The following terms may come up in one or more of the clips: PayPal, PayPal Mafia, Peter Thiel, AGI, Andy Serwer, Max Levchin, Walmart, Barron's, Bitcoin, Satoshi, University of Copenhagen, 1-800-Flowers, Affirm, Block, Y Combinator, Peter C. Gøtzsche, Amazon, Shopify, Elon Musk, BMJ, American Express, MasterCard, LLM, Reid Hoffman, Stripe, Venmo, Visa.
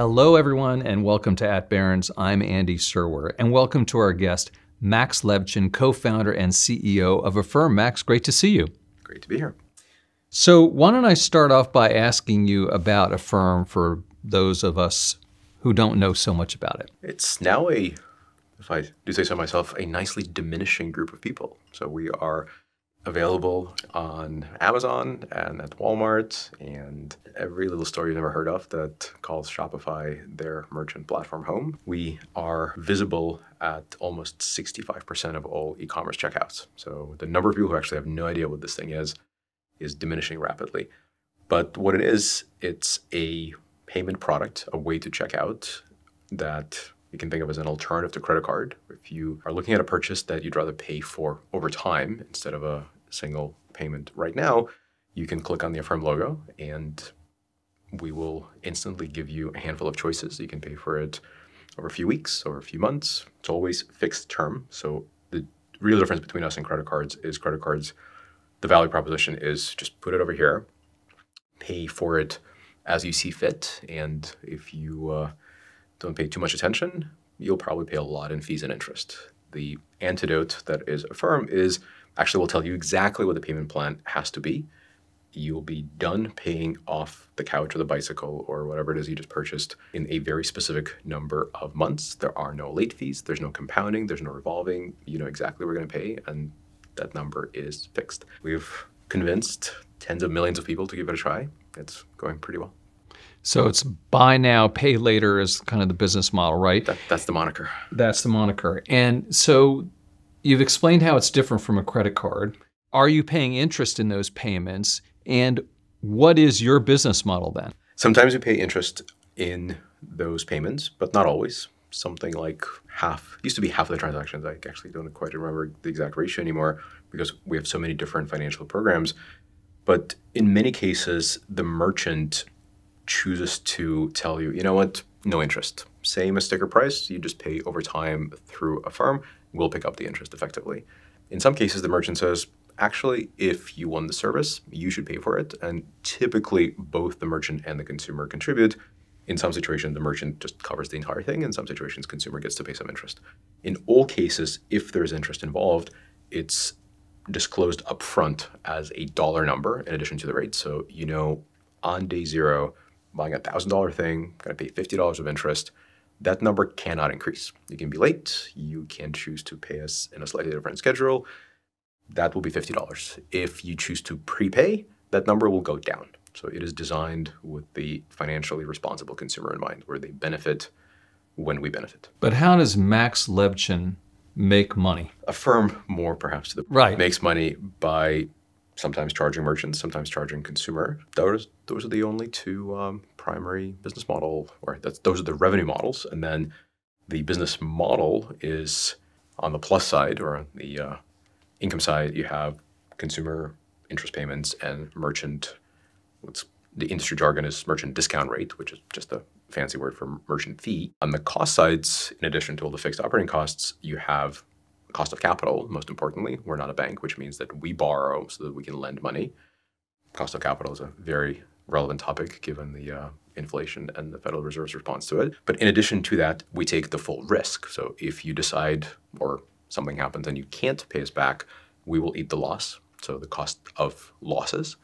Hello, everyone, and welcome to At Barron's. I'm Andy Serwer, and welcome to our guest, Max Levchin, co-founder and CEO of Affirm. Max, great to see you. Great to be here. So why don't I start off by asking you about Affirm for those of us who don't know so much about it. It's now a, if I do say so myself, a nicely diminishing group of people. So we are available on Amazon and at Walmart and every little store you've ever heard of that calls Shopify their merchant platform home. We are visible at almost 65% of all e-commerce checkouts. So the number of people who actually have no idea what this thing is diminishing rapidly. But what it is, it's a payment product, a way to check out that you can think of as an alternative to credit card. If you are looking at a purchase that you'd rather pay for over time instead of a single payment right now, you can click on the Affirm logo and we will instantly give you a handful of choices. You can pay for it over a few weeks, over a few months. It's always fixed term. So the real difference between us and credit cards is credit cards, the value proposition is just put it over here, pay for it as you see fit, and if you don't pay too much attention, you'll probably pay a lot in fees and interest. The antidote that is Affirm is actually will tell you exactly what the payment plan has to be. You'll be done paying off the couch or the bicycle or whatever it is you just purchased in a very specific number of months. There are no late fees, there's no compounding, there's no revolving. You know exactly what we're gonna pay and that number is fixed. We've convinced tens of millions of people to give it a try. It's going pretty well. So it's buy now, pay later is kind of the business model, right? That's the moniker. That's the moniker. And so you've explained how it's different from a credit card. Are you paying interest in those payments? And what is your business model then? Sometimes we pay interest in those payments, but not always. Something like half, used to be half of the transactions. I actually don't quite remember the exact ratio anymore because we have so many different financial programs. But in many cases, the merchant chooses to tell you, you know what, no interest. Same as sticker price, you just pay over time through Affirm, we'll pick up the interest effectively. In some cases, the merchant says, actually, if you want the service, you should pay for it. And typically, both the merchant and the consumer contribute. In some situations, the merchant just covers the entire thing. In some situations, consumer gets to pay some interest. In all cases, if there's interest involved, it's disclosed upfront as a dollar number in addition to the rate. So, you know, on day zero, buying a $1,000 thing, gonna pay $50 of interest, that number cannot increase. You can be late, you can choose to pay us in a slightly different schedule, that will be $50. If you choose to prepay, that number will go down. So it is designed with the financially responsible consumer in mind, where they benefit when we benefit. But how does Max Levchin make money? Affirm more perhaps to the right. Makes money by sometimes charging merchants, sometimes charging consumer. Those are the only two primary business model, or those are the revenue models. And then the business model is on the plus side, or on the income side, you have consumer interest payments and merchant, what's the industry jargon is merchant discount rate, which is just a fancy word for merchant fee. On the cost sides, in addition to all the fixed operating costs, you have cost of capital, most importantly. We're not a bank, which means that we borrow so that we can lend money. Cost of capital is a very relevant topic given the inflation and the Federal Reserve's response to it. But in addition to that, we take the full risk. So if you decide or something happens and you can't pay us back, we will eat the loss, so the cost of losses.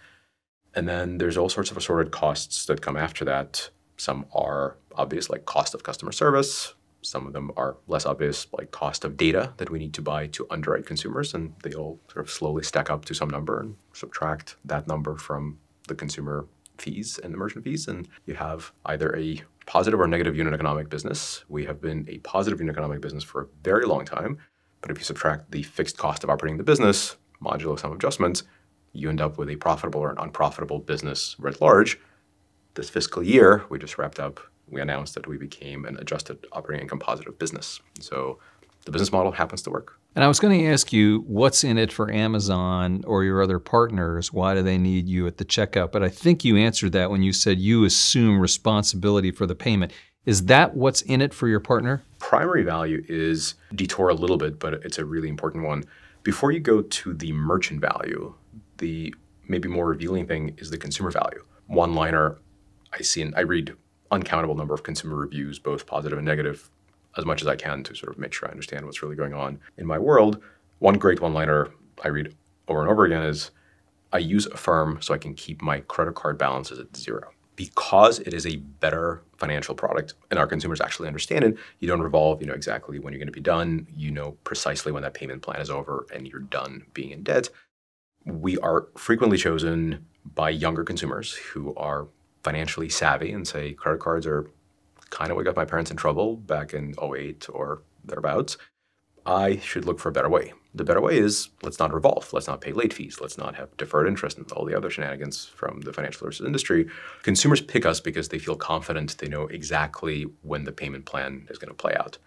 And then there's all sorts of assorted costs that come after that. Some are obvious, like cost of customer service. Some of them are less obvious, like cost of data that we need to buy to underwrite consumers, and they all sort of slowly stack up to some number and subtract that number from the consumer fees and the merchant fees, and you have either a positive or negative unit economic business. We have been a positive unit economic business for a very long time, but if you subtract the fixed cost of operating the business, modulo some adjustments, you end up with a profitable or an unprofitable business writ large. This fiscal year, we just wrapped up, we announced that we became an adjusted operating income positive business. So the business model happens to work. And I was going to ask you, what's in it for Amazon or your other partners? Why do they need you at the checkout? But I think you answered that when you said you assume responsibility for the payment. Is that what's in it for your partner? Primary value is, detour a little bit, but it's a really important one. Before you go to the merchant value, the maybe more revealing thing is the consumer value. One-liner I read uncountable number of consumer reviews, both positive and negative, as much as I can to sort of make sure I understand what's really going on in my world. One great one-liner I read over and over again is, I use Affirm so I can keep my credit card balances at zero. Because it is a better financial product and our consumers actually understand it, you don't revolve, you know exactly when you're going to be done, you know precisely when that payment plan is over and you're done being in debt. We are frequently chosen by younger consumers who are financially savvy and say credit cards are kind of what got my parents in trouble back in 08 or thereabouts. I should look for a better way. The better way is let's not revolve, let's not pay late fees, let's not have deferred interest and all the other shenanigans from the financial services industry. Consumers pick us because they feel confident they know exactly when the payment plan is going to play out.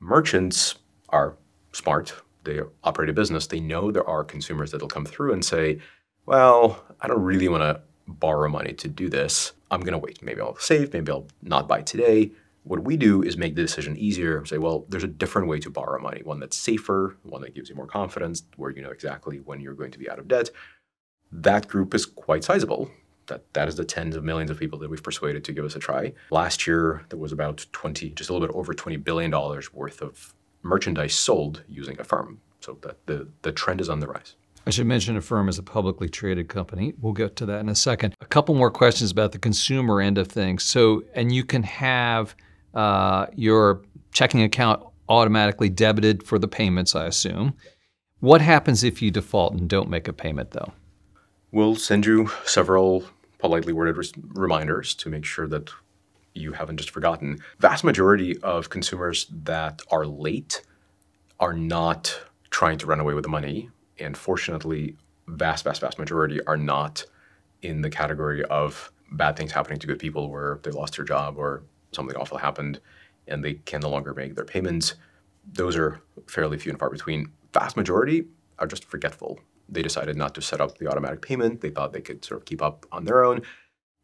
Merchants are smart. They operate a business. They know there are consumers that will come through and say, well, I don't really want to borrow money to do this. I'm going to wait. Maybe I'll save, maybe I'll not buy today. What we do is make the decision easier and say, well, there's a different way to borrow money, one that's safer, one that gives you more confidence, where you know exactly when you're going to be out of debt. That group is quite sizable. That is the tens of millions of people that we've persuaded to give us a try. Last year, there was about just a little bit over $20 billion worth of merchandise sold using Affirm. So that the trend is on the rise. I should mention Affirm is a publicly traded company. We'll get to that in a second. A couple more questions about the consumer end of things. So, and you can have your checking account automatically debited for the payments, I assume. What happens if you default and don't make a payment, though? We'll send you several politely worded reminders to make sure that you haven't just forgotten. Vast majority of consumers that are late are not trying to run away with the money. And fortunately, vast majority are not in the category of bad things happening to good people where they lost their job or something awful happened and they can no longer make their payments. Those are fairly few and far between. Vast majority are just forgetful. They decided not to set up the automatic payment. They thought they could sort of keep up on their own.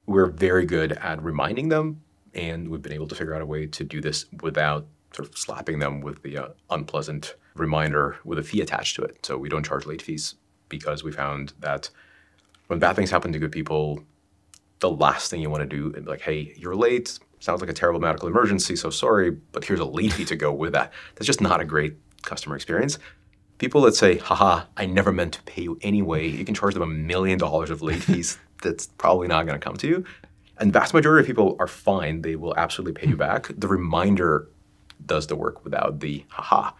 We're very good at reminding them, and we've been able to figure out a way to do this without sort of slapping them with the unpleasant reminder with a fee attached to it. So we don't charge late fees because we found that when bad things happen to good people, the last thing you want to do is like, hey, you're late. Sounds like a terrible medical emergency, so sorry, but here's a late fee to go with that. That's just not a great customer experience. People that say, haha, I never meant to pay you anyway, you can charge them $1 million of late fees. That's probably not going to come to you. And vast majority of people are fine. They will absolutely pay you back. The reminder does the work without the haha.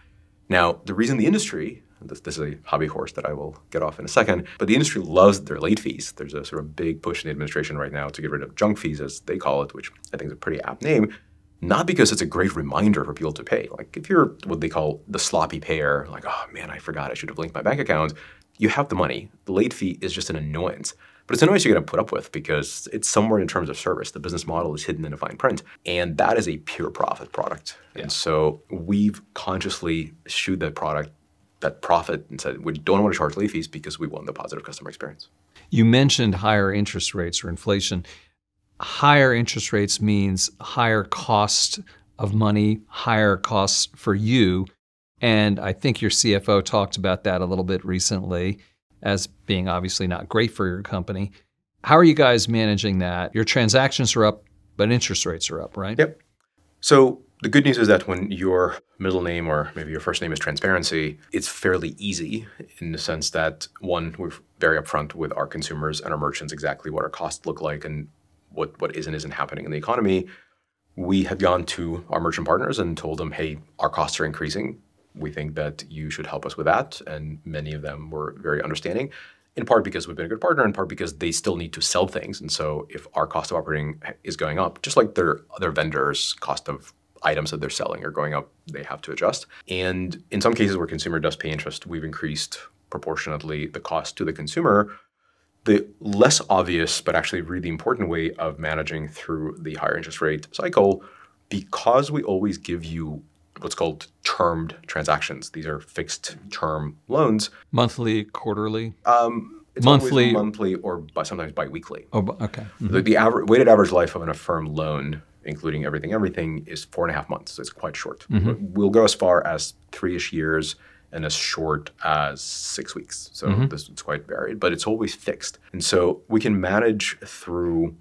Now, the reason the industry, this is a hobby horse that I will get off in a second, but the industry loves their late fees. There's a sort of big push in the administration right now to get rid of junk fees, as they call it, which I think is a pretty apt name, not because it's a great reminder for people to pay. Like if you're what they call the sloppy payer, like, oh man, I forgot I should have linked my bank account, you have the money. The late fee is just an annoyance. But it's an annoyance you're going to put up with because it's somewhere in terms of service. The business model is hidden in a fine print. And that is a pure profit product. Yeah. And so we've consciously shooed that product, that profit, and said, we don't want to charge late fees because we want the positive customer experience. You mentioned higher interest rates or inflation. Higher interest rates means higher cost of money, higher costs for you. And I think your CFO talked about that a little bit recently as being obviously not great for your company. How are you guys managing that? Your transactions are up, but interest rates are up, right? Yep. So the good news is that when your middle name or maybe your first name is transparency, it's fairly easy in the sense that, one, we're very upfront with our consumers and our merchants exactly what our costs look like and what is and isn't happening in the economy. We had gone to our merchant partners and told them, hey, our costs are increasing. We think that you should help us with that. And many of them were very understanding, in part because we've been a good partner, in part because they still need to sell things. And so if our cost of operating is going up, just like their other vendors' cost of items that they're selling are going up, they have to adjust. And in some cases where consumer does pay interest, we've increased proportionately the cost to the consumer. The less obvious, but actually really important way of managing through the higher interest rate cycle, because we always give you what's called termed transactions. These are fixed term loans. Monthly, quarterly? It's monthly. Monthly or sometimes biweekly. Oh, okay. Mm-hmm. The weighted average life of an Affirm loan, including everything is 4.5 months. So it's quite short. Mm-hmm. We'll go as far as 3-ish years and as short as 6 weeks. So mm-hmm. It's quite varied, but it's always fixed. And so we can manage through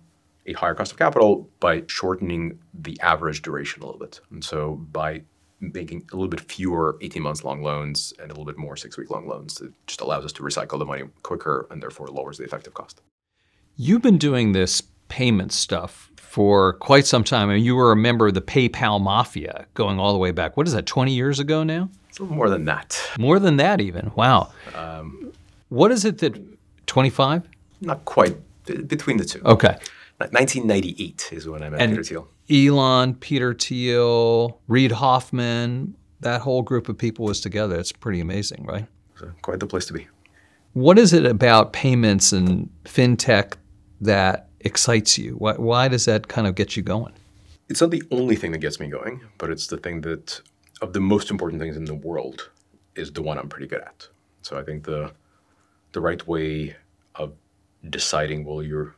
a higher cost of capital by shortening the average duration a little bit. And so by making a little bit fewer 18 months long loans and a little bit more 6-week long loans, it just allows us to recycle the money quicker and therefore lowers the effective cost. You've been doing this payment stuff for quite some time. I mean, you were a member of the PayPal Mafia going all the way back. What is that, 20 years ago now? It's a little more than that. More than that even, wow. What is it that, 25? Not quite, between the two. Okay. 1998 is when I met Peter Thiel. Elon, Peter Thiel, Reid Hoffman, that whole group of people was together. It's pretty amazing, right? So quite the place to be. What is it about payments and fintech that excites you? Why does that kind of get you going? It's not the only thing that gets me going, but it's the thing that, of the most important things in the world, is the one I'm pretty good at. So I think the right way of deciding, well, you're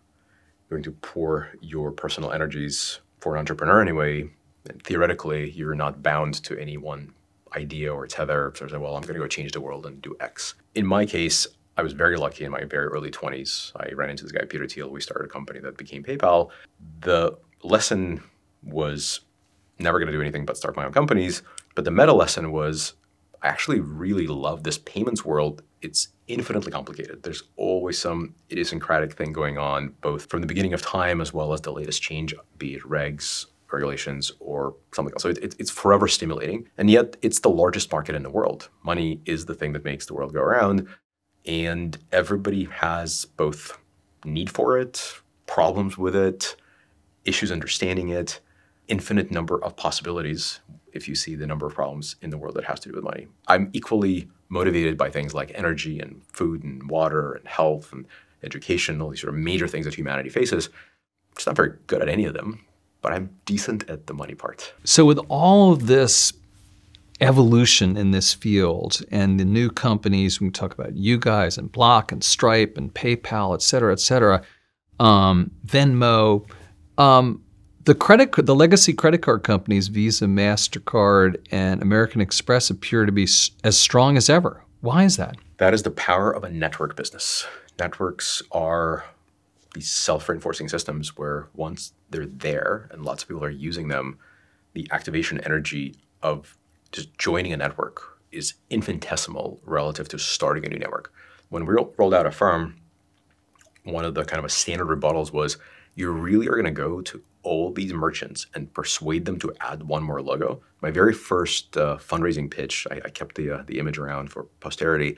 going to pour your personal energies for an entrepreneur anyway, and theoretically, you're not bound to any one idea or tether. So I said, well, I'm going to go change the world and do X. In my case, I was very lucky in my very early 20s. I ran into this guy, Peter Thiel. We started a company that became PayPal. The lesson was never going to do anything but start my own companies. But the meta lesson was, I actually really love this payments world. It's infinitely complicated. There's always some idiosyncratic thing going on, both from the beginning of time as well as the latest change, be it regs, regulations, or something else. So it's forever stimulating. And yet it's the largest market in the world. Money is the thing that makes the world go around. And everybody has both need for it, problems with it, issues understanding it, infinite number of possibilities if you see the number of problems in the world that has to do with money. I'm equally motivated by things like energy and food and water and health and education, all these sort of major things that humanity faces. I'm just not very good at any of them, but I'm decent at the money part. So with all of this evolution in this field and the new companies, we talk about you guys and Block and Stripe and PayPal, et cetera, Venmo, the legacy credit card companies, Visa, MasterCard, and American Express appear to be as strong as ever. Why is that? That is the power of a network business. Networks are these self-reinforcing systems where once they're there and lots of people are using them, the activation energy of just joining a network is infinitesimal relative to starting a new network. When we rolled out Affirm, one of the kind of standard rebuttals was, you really are going to go to all these merchants and persuade them to add one more logo. My very first fundraising pitch, I kept the image around for posterity.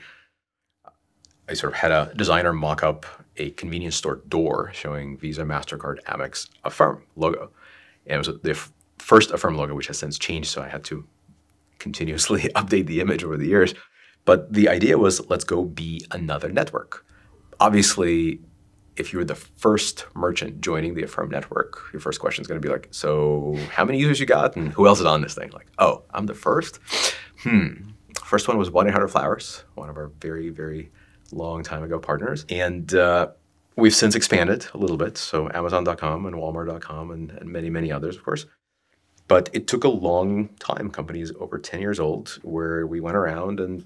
I sort of had a designer mock up a convenience store door showing Visa, MasterCard, Amex, Affirm logo. And it was the first Affirm logo, which has since changed, so I had to continuously update the image over the years. But the idea was, let's go be another network. Obviously, if you're the first merchant joining the Affirm network, your first question is going to be like, so how many users you got and who else is on this thing? Like, oh, I'm the first? First one was 1-800-Flowers, one of our very, very long time ago partners. And we've since expanded a little bit. So Amazon.com and Walmart.com and many, many others, of course. But it took a long time. Company is over 10 years old, where we went around and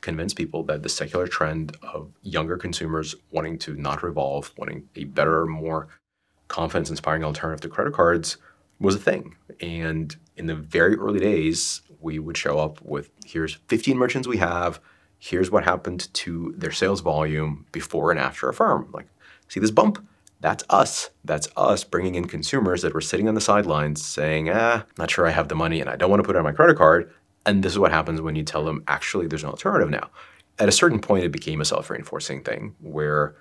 convince people that the secular trend of younger consumers wanting to not revolve, wanting a better, more confidence-inspiring alternative to credit cards was a thing. And in the very early days, we would show up with, here's 15 merchants we have, here's what happened to their sales volume before and after Affirm. Like, see this bump? That's us. That's us bringing in consumers that were sitting on the sidelines saying, not sure I have the money and I don't want to put it on my credit card. And this is what happens when you tell them, actually, there's an alternative now. At a certain point, it became a self-reinforcing thing where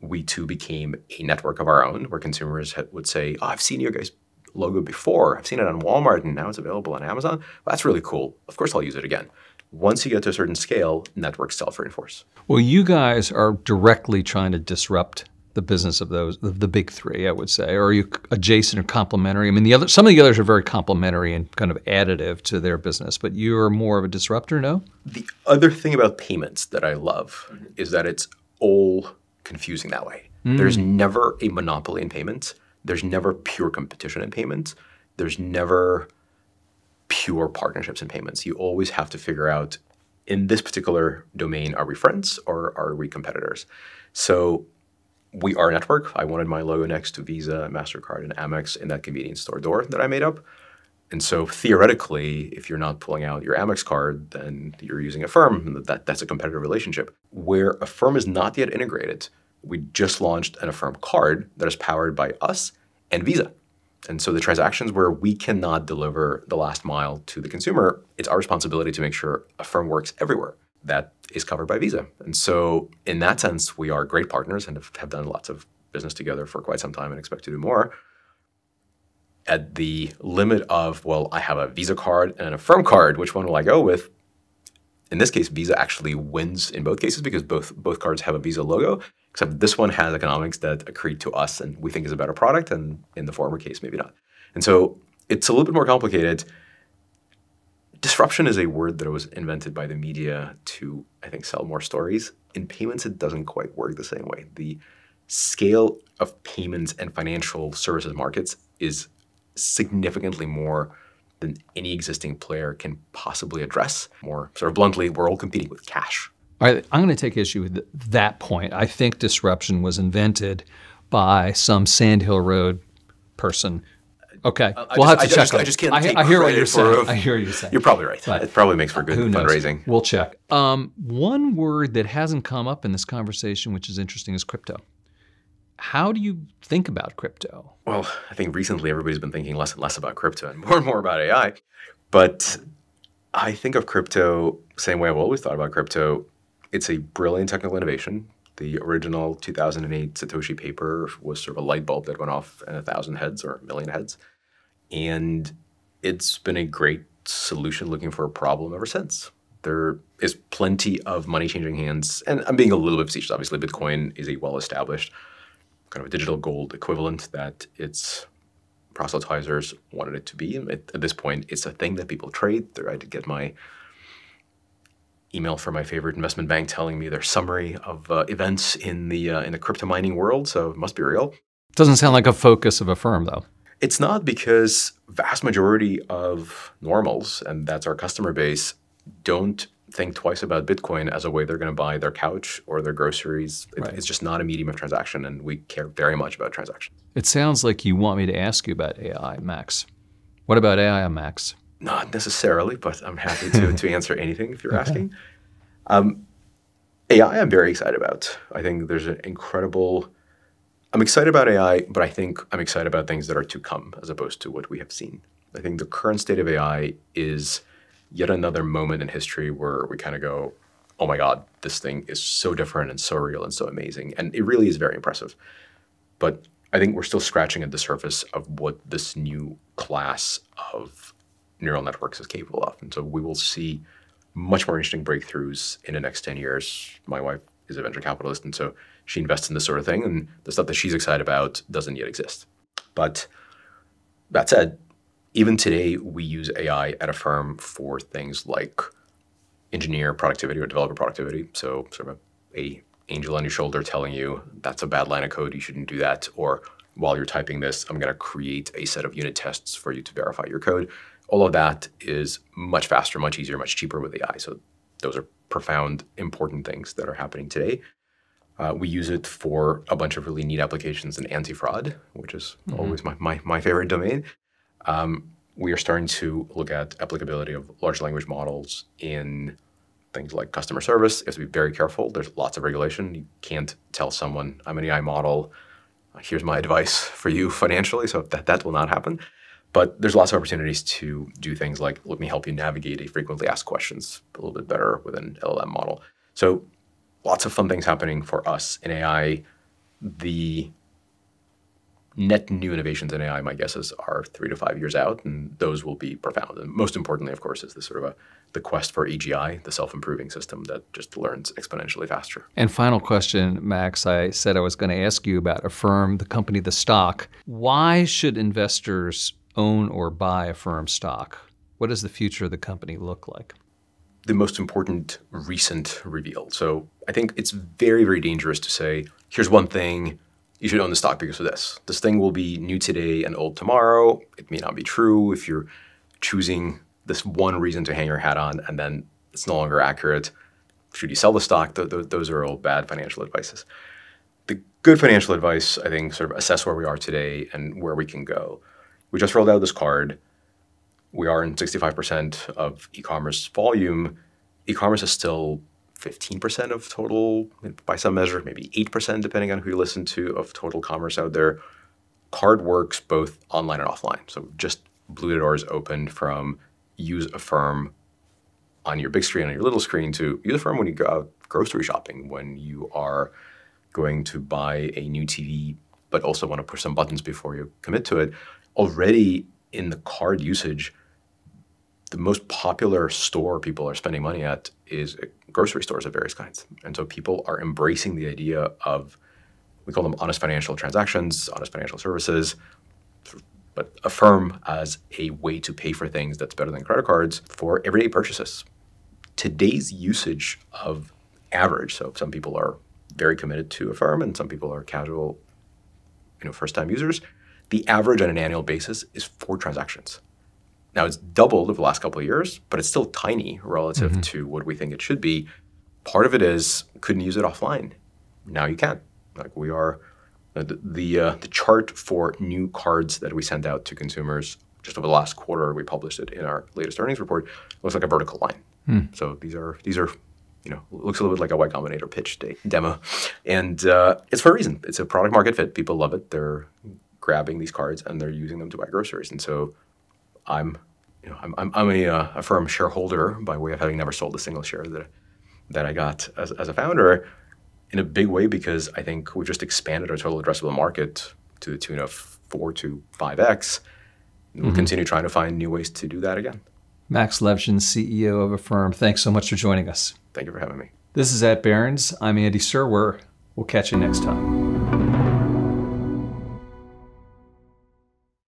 we too became a network of our own, where consumers would say, oh, I've seen your guys' logo before. I've seen it on Walmart, and now it's available on Amazon. Well, that's really cool. Of course, I'll use it again. Once you get to a certain scale, networks self-reinforce. Well, you guys are directly trying to disrupt the business of those, the big three, I would say. Or are you adjacent or complementary? I mean, some of the others are very complementary and kind of additive to their business, but you're more of a disruptor, no? The other thing about payments that I love is that it's all confusing that way. There's never a monopoly in payments. There's never pure competition in payments. There's never pure partnerships in payments. You always have to figure out, in this particular domain, are we friends or are we competitors? So We Are Network. I wanted my logo next to Visa, MasterCard, and Amex in that convenience store door that I made up. And so theoretically, if you're not pulling out your Amex card, then you're using Affirm. That's a competitive relationship. Where Affirm is not yet integrated, we just launched an Affirm card that is powered by us and Visa. And so the transactions where we cannot deliver the last mile to the consumer, it's our responsibility to make sure Affirm works everywhere. That is covered by Visa. And so in that sense, we are great partners and have done lots of business together for quite some time and expect to do more. At the limit of, well, I have a Visa card and an Affirm card, which one will I go with? In this case, Visa actually wins in both cases because both cards have a Visa logo, except this one has economics that accrete to us and we think is a better product, and in the former case, maybe not. And so it's a little bit more complicated. Disruption is a word that was invented by the media to, I think, sell more stories. In payments, it doesn't quite work the same way. The scale of payments and financial services markets is significantly more than any existing player can possibly address. More sort of bluntly, we're all competing with cash. All right, I'm going to take issue with that point. I think disruption was invented by some Sand Hill Road person. Okay, I hear what you're saying. I hear what you're saying. You're probably right. But it probably makes for good fundraising. We'll check. One word that hasn't come up in this conversation, which is interesting, is crypto. How do you think about crypto? Well, I think recently everybody's been thinking less and less about crypto and more about AI. But I think of crypto the same way I've always thought about crypto. It's a brilliant technical innovation. The original 2008 Satoshi paper was sort of a light bulb that went off in 1,000 heads or 1,000,000 heads. And it's been a great solution looking for a problem ever since. There is plenty of money changing hands. And I'm being a little bit facetious. Obviously, Bitcoin is a well-established kind of a digital gold equivalent that its proselytizers wanted it to be. At this point, it's a thing that people trade. I did get my email from my favorite investment bank telling me their summary of events in the crypto mining world, so it must be real. Doesn't sound like a focus of a firm, though. It's not, because vast majority of normals, and that's our customer base, don't think twice about Bitcoin as a way they're going to buy their couch or their groceries. Right. It's just not a medium of transaction, and we care very much about transactions. It sounds like you want me to ask you about AI, Max. What about AI, Max? Not necessarily, but I'm happy to answer anything if you're asking. AI I'm very excited about. I think there's an incredible... I'm excited about AI, but I think I'm excited about things that are to come as opposed to what we have seen. I think the current state of AI is yet another moment in history where we kind of go, oh my God, this thing is so different and so real and so amazing. And it really is very impressive. But I think we're still scratching at the surface of what this new class of neural networks is capable of. And so we will see much more interesting breakthroughs in the next 10 years. My wife is a venture capitalist, and so she invests in this sort of thing, and the stuff that she's excited about doesn't yet exist. But that said, even today, we use AI at Affirm for things like engineer productivity or developer productivity. So sort of an angel on your shoulder telling you that's a bad line of code, you shouldn't do that. Or while you're typing this, I'm going to create a set of unit tests for you to verify your code. All of that is much faster, much easier, much cheaper with AI. So those are profound, important things that are happening today. We use it for a bunch of really neat applications in anti-fraud, which is always my favorite domain. We are starting to look at applicability of large language models in things like customer service. You have to be very careful. There's lots of regulation. You can't tell someone, I'm an AI model, here's my advice for you financially. So that will not happen. But there's lots of opportunities to do things like, let me help you navigate a frequently asked questions a little bit better with an LLM model. So lots of fun things happening for us in AI. The net new innovations in AI, my guesses, are 3 to 5 years out, and those will be profound. And most importantly, of course, is the sort of the quest for AGI, the self-improving system that just learns exponentially faster. And final question, Max, I said I was going to ask you about Affirm, the company, the stock. Why should investors own or buy Affirm stock? What does the future of the company look like? The most important recent reveal. So I think it's very, very dangerous to say, here's one thing, you should own the stock because of this. This thing will be new today and old tomorrow. It may not be true if you're choosing this one reason to hang your hat on and then it's no longer accurate. Should you sell the stock? Those are all bad financial advices. the good financial advice, I think, sort of assess where we are today and where we can go. We just rolled out this card. We are in 65% of e-commerce volume. E-commerce is still 15% of total, by some measure, maybe 8%, depending on who you listen to, of total commerce out there. Card works both online and offline. So just blew the doors open from use Affirm on your big screen, on your little screen, to use Affirm when you go out grocery shopping, when you are going to buy a new TV, but also want to push some buttons before you commit to it. Already in the card usage, the most popular store people are spending money at is grocery stores of various kinds. And so people are embracing the idea of, we call them honest financial transactions, honest financial services, but Affirm as a way to pay for things that's better than credit cards for everyday purchases. Today's usage of average, so some people are very committed to Affirm and some people are casual, first-time users, the average on an annual basis is 4 transactions. Now, it's doubled over the last couple of years, but it's still tiny relative to what we think it should be. Part of it is, couldn't use it offline. Now you can. Like, we are, the chart for new cards that we send out to consumers just over the last quarter, we published it in our latest earnings report, looks like a vertical line. So these are looks a little bit like a Y Combinator pitch day demo. And it's for a reason. It's a product market fit. People love it. They're grabbing these cards and they're using them to buy groceries. And so I'm a firm shareholder by way of having never sold a single share that I got as a founder in a big way, because I think we've just expanded our total addressable market to the tune of 4 to 5x. And we'll continue trying to find new ways to do that again. Max Levchin, CEO of Affirm, thanks so much for joining us. Thank you for having me. This is At Barron's. I'm Andy Serwer. We'll catch you next time.